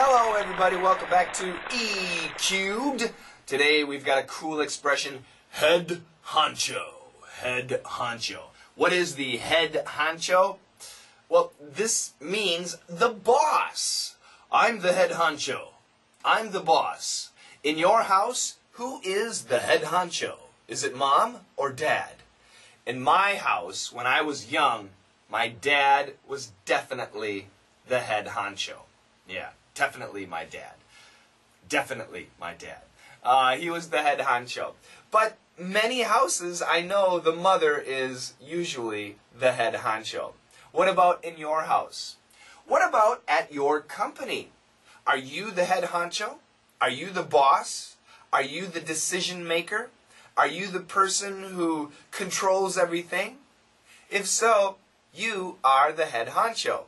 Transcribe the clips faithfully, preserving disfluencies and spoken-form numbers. Hello everybody, welcome back to E-Cubed. Today we've got a cool expression, head honcho. Head honcho. What is the head honcho? Well, this means the boss. I'm the head honcho. I'm the boss. In your house, who is the head honcho? Is it mom or dad? In my house, when I was young, my dad was definitely the head honcho. Yeah, definitely my dad. Definitely my dad. Uh, he was the head honcho. But many houses, I know the mother is usually the head honcho. What about in your house? What about at your company? Are you the head honcho? Are you the boss? Are you the decision maker? Are you the person who controls everything? If so, you are the head honcho.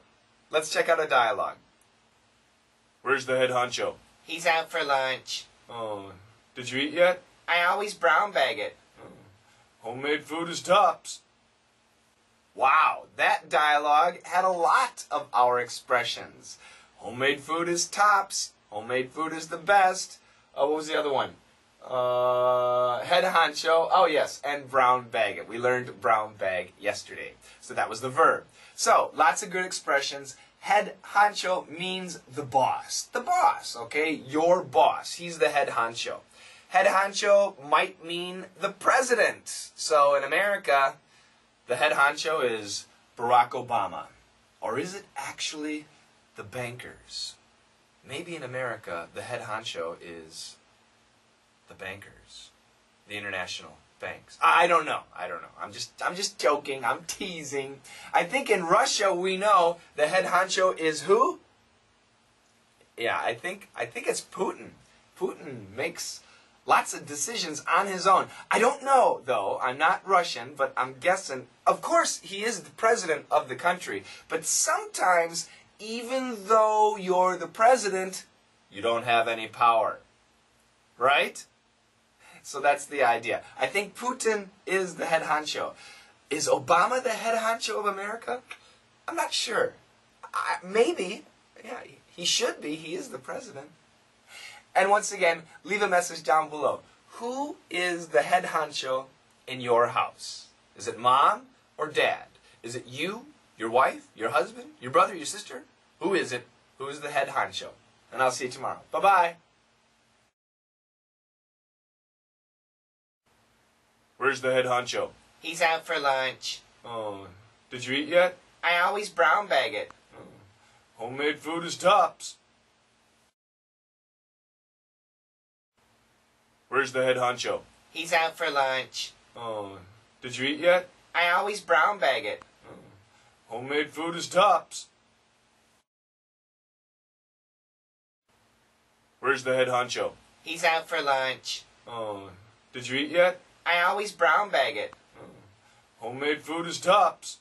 Let's check out a dialogue. Where's the head honcho? He's out for lunch. Oh, did you eat yet? I always brown bag it. Homemade food is tops. Wow, that dialogue had a lot of our expressions. Homemade food is tops. Homemade food is the best. Oh, what was the other one? Uh, head honcho. Oh, yes, and brown bag it. We learned brown bag yesterday. So that was the verb. So, lots of good expressions. Head honcho means the boss. The boss, okay? Your boss. He's the head honcho. Head honcho might mean the president. So, in America, the head honcho is Barack Obama. Or is it actually the bankers? Maybe in America, the head honcho is the bankers, the international banks. I don't know. I don't know. I'm just, I'm just joking. I'm teasing. I think in Russia we know the head honcho is who? Yeah, I think, I think it's Putin. Putin makes lots of decisions on his own. I don't know, though. I'm not Russian, but I'm guessing. Of course, he is the president of the country. But sometimes, even though you're the president, you don't have any power. Right? So that's the idea. I think Putin is the head honcho. Is Obama the head honcho of America? I'm not sure. I, maybe. Yeah, he should be. He is the president. And once again, leave a message down below. Who is the head honcho in your house? Is it mom or dad? Is it you, your wife, your husband, your brother, your sister? Who is it? Who is the head honcho? And I'll see you tomorrow. Bye-bye. Where's the head honcho? He's out for lunch. Oh, did you eat yet? I always brown bag it. Homemade food is tops. Where's the head honcho? He's out for lunch. Oh, did you eat yet? I always brown bag it. Homemade food is tops. Where's the head honcho? He's out for lunch. Oh, did you eat yet? I always brown bag it. Homemade food is tops.